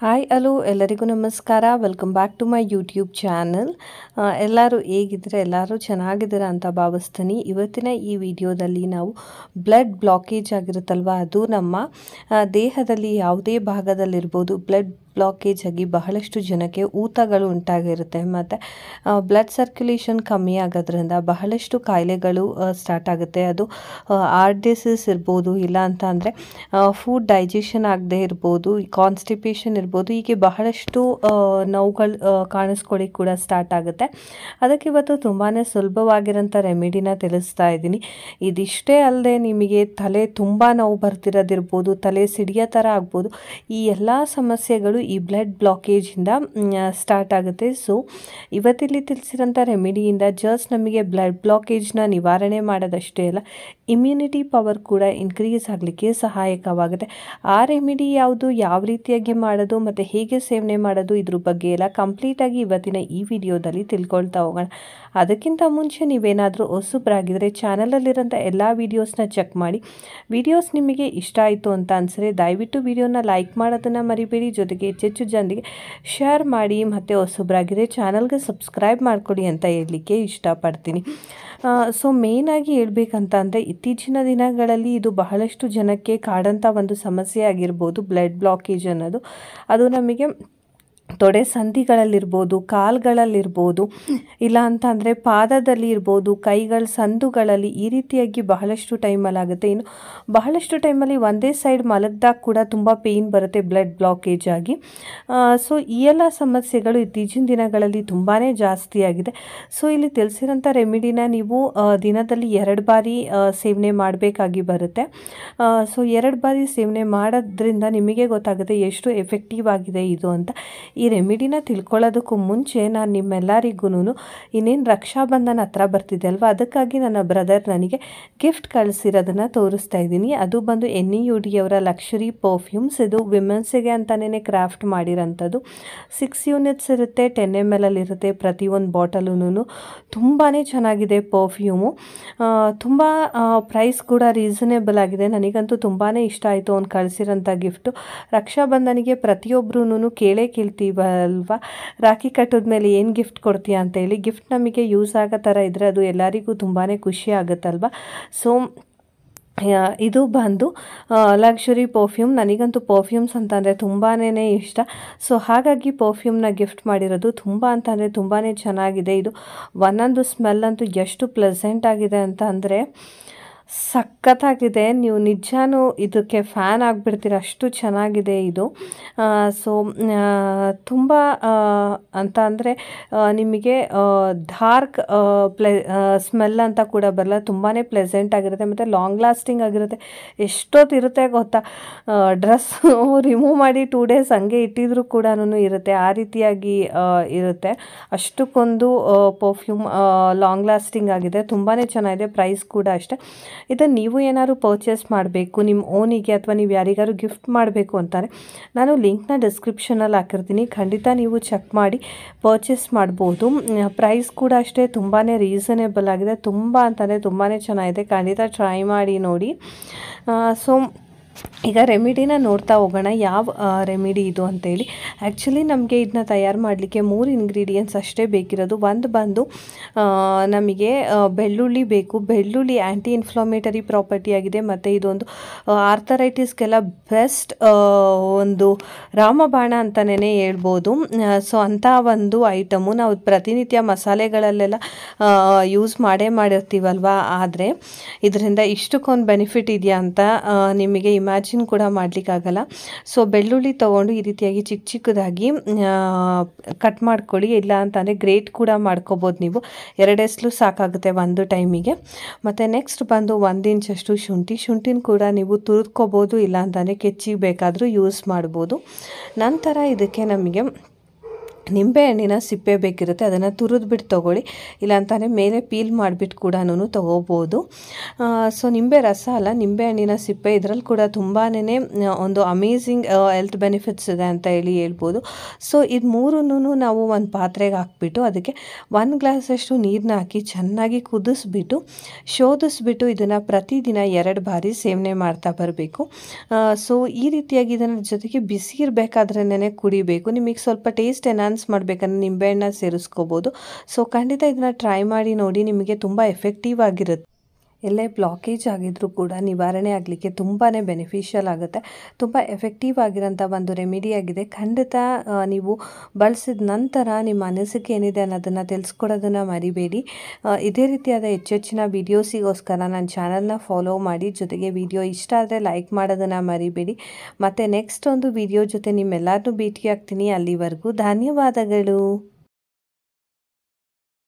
Hi hello ಎಲ್ಲರಿಗೂ ನಮಸ್ಕಾರ welcome back to my YouTube channel ಎಲ್ಲರೂ ಹೇಗಿದ್ದೀರಾ ಎಲ್ಲರೂ ಚೆನ್ನಾಗಿದ್ದೀರಾ ಅಂತ ಭಾವಿಸ್ತೀನಿ ಇವತ್ತಿನ ಈ ವಿಡಿಯೋದಲ್ಲಿ ನಾವು ಬ್ಲಡ್ ಬ್ಲಾಕೇಜ್ ಆಗಿರುತ್ತಲ್ವಾ ಅದು ನಮ್ಮ ದೇಹದಲ್ಲಿ ಯಾವುದೇ ಭಾಗದಲ್ಲಿ ಇರಬಹುದು ಬ್ಲಡ್ ಬ್ಲಾಕೇಜ್ ಆಗಿ ಬಹಳಷ್ಟು ಜನಕ್ಕೆ ಊತಗಳು ಉಂಟಾಗಿರುತ್ತೆ ಮತ್ತು ಬ್ಲಡ್ ಸರ್ಕ್ಯುಲೇಷನ್ ಕಮ್ಮಿ ಆಗೋದ್ರಿಂದ ಬಹಳಷ್ಟು ಕಾಯಿಲೆಗಳು ಸ್ಟಾರ್ಟ್ ಆಗುತ್ತೆ ಅದು ಹಾರ್ಟ್ ಡಿಸೀಸ್ ಇರ್ಬೋದು ಇಲ್ಲ ಅಂತ ಅಂದರೆ ಫುಡ್ ಡೈಜೆಷನ್ ಆಗದೆ ಇರ್ಬೋದು ಕಾನ್ಸ್ಟಿಪೇಷನ್ ಇರ್ಬೋದು ಹೀಗೆ ಬಹಳಷ್ಟು ನೋವುಗಳು ಕಾಣಿಸ್ಕೊಳ್ಳಿಕ್ಕೆ ಕೂಡ ಸ್ಟಾರ್ಟ್ ಆಗುತ್ತೆ ಅದಕ್ಕೆ ಇವತ್ತು ತುಂಬಾ ಸುಲಭವಾಗಿರೋಂಥ ರೆಮಿಡಿನ ತಿಳಿಸ್ತಾ ಇದ್ದೀನಿ ಇದಿಷ್ಟೇ ಅಲ್ಲದೆ ನಿಮಗೆ ತಲೆ ತುಂಬ ನೋವು ಬರ್ತಿರೋದಿರ್ಬೋದು ತಲೆ ಸಿಡಿಯೋ ಥರ ಆಗ್ಬೋದು ಈ ಎಲ್ಲ ಸಮಸ್ಯೆಗಳು ಈ ಬ್ಲಡ್ ಬ್ಲಾಕೇಜ್ ಇಂದ ಸ್ಟಾರ್ಟ್ ಆಗುತ್ತೆ ಸೊ ಇವತ್ತಿಲ್ಲಿ ತಿಳಿಸಿದಂಥ ರೆಮಿಡಿಯಿಂದ ಜಸ್ಟ್ ನಮಗೆ ಬ್ಲಡ್ ಬ್ಲಾಕೇಜ್ನ ನಿವಾರಣೆ ಮಾಡೋದಷ್ಟೇ ಅಲ್ಲ ಇಮ್ಯುನಿಟಿ ಪವರ್ ಕೂಡ ಇನ್ಕ್ರೀಸ್ ಆಗಲಿಕ್ಕೆ ಸಹಾಯಕವಾಗುತ್ತೆ ಆ ರೆಮಿಡಿ ಯಾವುದು ಯಾವ ರೀತಿಯಾಗಿ ಮಾಡೋದು ಮತ್ತು ಹೇಗೆ ಸೇವನೆ ಮಾಡೋದು ಇದ್ರ ಬಗ್ಗೆ ಎಲ್ಲ ಕಂಪ್ಲೀಟಾಗಿ ಇವತ್ತಿನ ಈ ವಿಡಿಯೋದಲ್ಲಿ ತಿಳ್ಕೊಳ್ತಾ ಹೋಗೋಣ ಅದಕ್ಕಿಂತ ಮುಂಚೆ ನೀವೇನಾದರೂ ಹೊಸಬ್ರಾಗಿದ್ದರೆ ಚಾನಲಲ್ಲಿರೋಂಥ ಎಲ್ಲ ವೀಡಿಯೋಸ್ನ ಚೆಕ್ ಮಾಡಿ ವೀಡಿಯೋಸ್ ನಿಮಗೆ ಇಷ್ಟ ಆಯಿತು ಅಂತ ಅನಿಸಿದ್ರೆ ದಯವಿಟ್ಟು ವೀಡಿಯೋನ ಲೈಕ್ ಮಾಡೋದನ್ನು ಮರಿಬೇಡಿ ಜೊತೆಗೆ ಹೆಚ್ಚೆಚ್ಚು ಜನರಿಗೆ ಶೇರ್ ಮಾಡಿ ಮತ್ತು ಹೊಸಬ್ರಾಗಿದ್ದರೆ ಚಾನಲ್ಗೆ ಸಬ್ಸ್ಕ್ರೈಬ್ ಮಾಡಿಕೊಡಿ ಅಂತ ಹೇಳಲಿಕ್ಕೆ ಇಷ್ಟಪಡ್ತೀನಿ ಸೊ ಮೇಯ್ನಾಗಿ ಹೇಳಬೇಕಂತ ಅಂದರೆ ಇತ್ತೀಚಿನ ದಿನಗಳಲ್ಲಿ ಇದು ಬಹಳಷ್ಟು ಜನಕ್ಕೆ ಕಾಡಂಥ ಒಂದು ಸಮಸ್ಯೆ ಆಗಿರ್ಬೋದು ಬ್ಲಡ್ ಬ್ಲಾಕೇಜ್ ಅನ್ನೋದು ಅದು ನಮಗೆ ತೊಡೆ ಸಂಧಿಗಳಲ್ಲಿರ್ಬೋದು ಕಾಲುಗಳಲ್ಲಿರ್ಬೋದು ಇಲ್ಲ ಅಂತ ಅಂದರೆ ಪಾದದಲ್ಲಿ ಇರ್ಬೋದು ಕೈಗಳ ಸಂದುಗಳಲ್ಲಿ ಈ ರೀತಿಯಾಗಿ ಬಹಳಷ್ಟು ಟೈಮಲ್ಲಿ ಆಗುತ್ತೆ ಇನ್ನು ಬಹಳಷ್ಟು ಟೈಮಲ್ಲಿ ಒಂದೇ ಸೈಡ್ ಮಲಗ್ದಾಗ ಕೂಡ ತುಂಬ ಪೇಯ್ನ್ ಬರುತ್ತೆ ಬ್ಲಡ್ ಬ್ಲಾಕೇಜ್ ಆಗಿ ಸೊ ಈ ಎಲ್ಲ ಸಮಸ್ಯೆಗಳು ಇತ್ತೀಚಿನ ದಿನಗಳಲ್ಲಿ ತುಂಬಾ ಜಾಸ್ತಿ ಆಗಿದೆ ಸೊ ಇಲ್ಲಿ ತಿಳಿಸಿರೋಂಥ ರೆಮಿಡಿನ ನೀವು ದಿನದಲ್ಲಿ 2 ಬಾರಿ ಸೇವನೆ ಮಾಡಬೇಕಾಗಿ ಬರುತ್ತೆ ಸೊ 2 ಬಾರಿ ಸೇವನೆ ಮಾಡೋದ್ರಿಂದ ನಿಮಗೆ ಗೊತ್ತಾಗುತ್ತೆ ಎಷ್ಟು ಎಫೆಕ್ಟಿವ್ ಆಗಿದೆ ಇದು ಅಂತ ಈ ರೆಮಿಡಿನ ತಿಳ್ಕೊಳ್ಳೋದಕ್ಕೂ ಮುಂಚೆ ನಾನು ನಿಮ್ಮೆಲ್ಲರಿಗೂ ಇನ್ನೇನು ರಕ್ಷಾಬಂಧನ ಹತ್ರ ಬರ್ತಿದೆ ಅಲ್ವಾ ಅದಕ್ಕಾಗಿ ನನ್ನ ಬ್ರದರ್ ನನಗೆ ಗಿಫ್ಟ್ ಕಳಿಸಿರೋದನ್ನು ತೋರಿಸ್ತಾ ಇದ್ದೀನಿ ಅದು ಬಂದು NEUD ಅವರ ಲಕ್ಷುರಿ ಪರ್ಫ್ಯೂಮ್ಸ್ ಇದು ವಿಮೆನ್ಸ್ಗೆ ಅಂತಲೇ ಕ್ರಾಫ್ಟ್ ಮಾಡಿರೋಂಥದ್ದು 6 ಯೂನಿಟ್ಸ್ ಇರುತ್ತೆ 10 ml ಇರುತ್ತೆ ಪ್ರತಿಯೊಂದು ಬಾಟಲೂ ತುಂಬಾ ಚೆನ್ನಾಗಿದೆ ಪರ್ಫ್ಯೂಮು ತುಂಬ ಪ್ರೈಸ್ ಕೂಡ ರೀಸನೇಬಲ್ ಆಗಿದೆ ನನಗಂತೂ ತುಂಬಾ ಇಷ್ಟ ಆಯಿತು ಅವ್ನು ಕಳಿಸಿರೋಂಥ ಗಿಫ್ಟು ರಕ್ಷಾಬಂಧನಿಗೆ ಪ್ರತಿಯೊಬ್ಬರೂ ಕೇಳೇ ಕೇಳ್ತೀವಲ್ವಾ ರಾಖಿ ಕಟ್ಟೋದ ಮೇಲೆ ಏನು ಗಿಫ್ಟ್ ಕೊಡ್ತೀಯಾ ಅಂತೇಳಿ ಗಿಫ್ಟ್ ನಮಗೆ ಯೂಸ್ ಆಗೋ ಥರ ಇದ್ದರೆ ಅದು ಎಲ್ಲರಿಗೂ ತುಂಬಾ ಖುಷಿ ಆಗುತ್ತಲ್ವ ಸೊ ಇದು ಬಂದು ಲಕ್ಷುರಿ ಪರ್ಫ್ಯೂಮ್ ನನಗಂತೂ ಪರ್ಫ್ಯೂಮ್ಸ್ ಅಂತಂದರೆ ತುಂಬಾ ಇಷ್ಟ ಸೊ ಹಾಗಾಗಿ ಪರ್ಫ್ಯೂಮ್ನ ಗಿಫ್ಟ್ ಮಾಡಿರೋದು ತುಂಬಾ ಚೆನ್ನಾಗಿದೆ ಇದು ಒಂದೊಂದು ಸ್ಮೆಲ್ ಅಂತೂ ಎಷ್ಟು ಪ್ಲೆಸೆಂಟ್ ಆಗಿದೆ ಅಂತ ಅಂದರೆ ಸಖತ್ತಾಗಿದೆ ನೀವು ನಿಜಾನೂ ಇದಕ್ಕೆ ಫ್ಯಾನ್ ಆಗಿಬಿಡ್ತೀರ ಅಷ್ಟು ಚೆನ್ನಾಗಿದೆ ಇದು ಸೊ ತುಂಬ ಅಂತ ಅಂದರೆ ನಿಮಗೆ ಡಾರ್ಕ್ ಸ್ಮೆಲ್ ಅಂತ ಕೂಡ ಬರಲ್ಲ ತುಂಬಾ ಪ್ಲೆಸೆಂಟ್ ಆಗಿರುತ್ತೆ ಮತ್ತು ಲಾಂಗ್ ಲಾಸ್ಟಿಂಗ್ ಆಗಿರುತ್ತೆ ಎಷ್ಟೊತ್ತಿರುತ್ತೆ ಗೊತ್ತಾ ಡ್ರೆಸ್ ರಿಮೂವ್ ಮಾಡಿ 2 ಡೇಸ್ ಹಂಗೆ ಇಟ್ಟಿದ್ರೂ ಕೂಡ ಇರುತ್ತೆ ಆ ರೀತಿಯಾಗಿ ಇರುತ್ತೆ ಅಷ್ಟಕ್ಕೊಂದು ಪರ್ಫ್ಯೂಮ್ ಲಾಂಗ್ ಲಾಸ್ಟಿಂಗ್ ಆಗಿದೆ ತುಂಬಾ ಚೆನ್ನಾಗಿದೆ ಪ್ರೈಸ್ ಕೂಡ ಅಷ್ಟೇ ಇದನ್ನು ನೀವು ಏನಾದ್ರು ಪರ್ಚೇಸ್ ಮಾಡಬೇಕು ನಿಮ್ಮ ಓನಿಗೆ ಅಥವಾ ನೀವು ಯಾರಿಗಾರು ಗಿಫ್ಟ್ ಮಾಡಬೇಕು ಅಂತಾರೆ ನಾನು ಲಿಂಕ್ನ ಡಿಸ್ಕ್ರಿಪ್ಷನಲ್ಲಿ ಹಾಕಿರ್ತೀನಿ ಖಂಡಿತ ನೀವು ಚೆಕ್ ಮಾಡಿ ಪರ್ಚೇಸ್ ಮಾಡ್ಬೋದು ಪ್ರೈಸ್ ಕೂಡ ಅಷ್ಟೇ ತುಂಬಾ ರೀಸನೇಬಲ್ ಆಗಿದೆ ತುಂಬಾ ಚೆನ್ನಾಗಿದೆ ಖಂಡಿತ ಟ್ರೈ ಮಾಡಿ ನೋಡಿ ಸೊ ಈಗ ರೆಮಿಡಿನ ನೋಡ್ತಾ ಹೋಗೋಣ ಯಾವ ರೆಮಿಡಿ ಇದು ಅಂತೇಳಿ ಆ್ಯಕ್ಚುಲಿ ನಮಗೆ ಇದನ್ನ ತಯಾರು ಮಾಡಲಿಕ್ಕೆ 3 ಇಂಗ್ರೀಡಿಯೆಂಟ್ಸ್ ಅಷ್ಟೇ ಬೇಕಿರೋದು ಒಂದು ಬಂದು ನಮಗೆ ಬೆಳ್ಳುಳ್ಳಿ ಬೇಕು ಬೆಳ್ಳುಳ್ಳಿ ಆ್ಯಂಟಿ ಇನ್ಫ್ಲಮೇಟರಿ ಪ್ರಾಪರ್ಟಿ ಆಗಿದೆ ಮತ್ತು ಇದೊಂದು ಆರ್ಥರೈಟಿಸ್ಗೆಲ್ಲ ಬೆಸ್ಟ್ ಒಂದು ರಾಮಬಾಣ ಅಂತಲೇ ಹೇಳ್ಬೋದು ಸೊ ಅಂಥ ಒಂದು ಐಟಮು ನಾವು ಪ್ರತಿನಿತ್ಯ ಮಸಾಲೆಗಳಲ್ಲೆಲ್ಲ ಯೂಸ್ ಮಾಡಿರ್ತೀವಲ್ವ ಆದರೆ ಇದರಿಂದ ಇಷ್ಟಕ್ಕೊಂದು ಬೆನಿಫಿಟ್ ಇದೆಯಾ ಅಂತ ನಿಮಗೆ ಇಮ್ಯಾಜಿನ್ ಕೂಡ ಮಾಡಲಿಕ್ಕಾಗಲ್ಲ ಸೊ ಬೆಳ್ಳುಳ್ಳಿ ತೊಗೊಂಡು ಈ ರೀತಿಯಾಗಿ ಚಿಕ್ಕ ಚಿಕ್ಕದಾಗಿ ಕಟ್ ಮಾಡ್ಕೊಳ್ಳಿ ಇಲ್ಲ ಅಂತಂದರೆ ಗ್ರೇಟ್ ಕೂಡ ಮಾಡ್ಕೋಬೋದು ನೀವು 2 ಹೆಸಲು ಸಾಕಾಗುತ್ತೆ ಒಂದು ಟೈಮಿಗೆ ಮತ್ತು ನೆಕ್ಸ್ಟ್ ಬಂದು 1 ಇಂಚಷ್ಟು ಶುಂಠಿನ ಕೂಡ ನೀವು ತುರಿದ್ಕೋಬೋದು ಇಲ್ಲ ಅಂತಂದರೆ ಕೆಚ್ಚಿ ಬೇಕಾದರೂ ಯೂಸ್ ಮಾಡ್ಬೋದು ನಂತರ ಇದಕ್ಕೆ ನಮಗೆ ನಿಂಬೆಹಣ್ಣಿನ ಸಿಪ್ಪೆ ಬೇಕಿರುತ್ತೆ, ಅದನ್ನು ತುರಿದ್ಬಿಟ್ಟು ತೊಗೊಳ್ಳಿ. ಇಲ್ಲಾಂತಂದರೆ ಮೇಲೆ ಪೀಲ್ ಮಾಡಿಬಿಟ್ಟು ಕೂಡ ತೊಗೋಬೋದು. ಸೊ ನಿಂಬೆ ರಸ ಅಲ್ಲ, ನಿಂಬೆಹಣ್ಣಿನ ಸಿಪ್ಪೆ, ಇದರಲ್ಲಿ ಕೂಡ ತುಂಬಾ ಒಂದು ಅಮೇಝಿಂಗ್ ಹೆಲ್ತ್ ಬೆನಿಫಿಟ್ಸ್ ಇದೆ ಅಂತ ಹೇಳ್ಬೋದು. ಸೊ ಇದು ಮೂರನ್ನೂ ನಾವು ಒಂದು ಪಾತ್ರೆಗೆ ಹಾಕ್ಬಿಟ್ಟು ಅದಕ್ಕೆ 1 ಗ್ಲಾಸಷ್ಟು ನೀರನ್ನ ಹಾಕಿ ಚೆನ್ನಾಗಿ ಕುದಿಸ್ಬಿಟ್ಟು ಶೋಧಿಸ್ಬಿಟ್ಟು ಇದನ್ನು ಪ್ರತಿದಿನ 2 ಬಾರಿ ಸೇವನೆ ಮಾಡ್ತಾ ಬರಬೇಕು. ಸೊ ಈ ರೀತಿಯಾಗಿ ಇದನ್ನ ಜೊತೆಗೆ ಬಿಸಿ ಇರಬೇಕಾದ್ರೇ ಕುಡಿಬೇಕು. ನಿಮಗೆ ಸ್ವಲ್ಪ ಟೇಸ್ಟ್ ಏನಾದ್ರು ಮಾಡಬೇಕಂದ್ರೆ ನಿಂಬೆಹಣ್ಣ ಸೇರಿಸ್ಕೋಬಹುದು. ಸೊ ಖಂಡಿತ ಇದನ್ನ ಟ್ರೈ ಮಾಡಿ ನೋಡಿ, ನಿಮಗೆ ತುಂಬಾ ಎಫೆಕ್ಟಿವ್ ಆಗಿರುತ್ತೆ. ಎಲ್ಲೇ ಬ್ಲಾಕೇಜ್ ಆಗಿದ್ರೂ ಕೂಡ ನಿವಾರಣೆ ಆಗಲಿಕ್ಕೆ ತುಂಬಾ ಬೆನಿಫಿಷಿಯಲ್ ಆಗುತ್ತೆ. ತುಂಬ ಎಫೆಕ್ಟಿವ್ ಆಗಿರೋಂಥ ಒಂದು ರೆಮಿಡಿಯಾಗಿದೆ. ಖಂಡಿತ ನೀವು ಬಳಸಿದ ನಂತರ ನಿಮ್ಮ ಅನಿಸಿಕೆ ಏನಿದೆ ಅನ್ನೋದನ್ನು ತಿಳಿಸ್ಕೊಡೋದನ್ನು ಮರಿಬೇಡಿ. ಇದೇ ರೀತಿಯಾದ ಹೆಚ್ಚೆಚ್ಚಿನ ವೀಡಿಯೋಸಿಗೋಸ್ಕರ ನನ್ನ ಚಾನಲ್ನ ಫಾಲೋ ಮಾಡಿ. ಜೊತೆಗೆ ವಿಡಿಯೋ ಇಷ್ಟ ಆದರೆ ಲೈಕ್ ಮಾಡೋದನ್ನು ಮರಿಬೇಡಿ. ಮತ್ತು ನೆಕ್ಸ್ಟ್ ಒಂದು ವಿಡಿಯೋ ಜೊತೆ ನಿಮ್ಮೆಲ್ಲರನ್ನೂ ಭೇಟಿಯಾಗ್ತೀನಿ. ಅಲ್ಲಿವರೆಗೂ ಧನ್ಯವಾದಗಳು.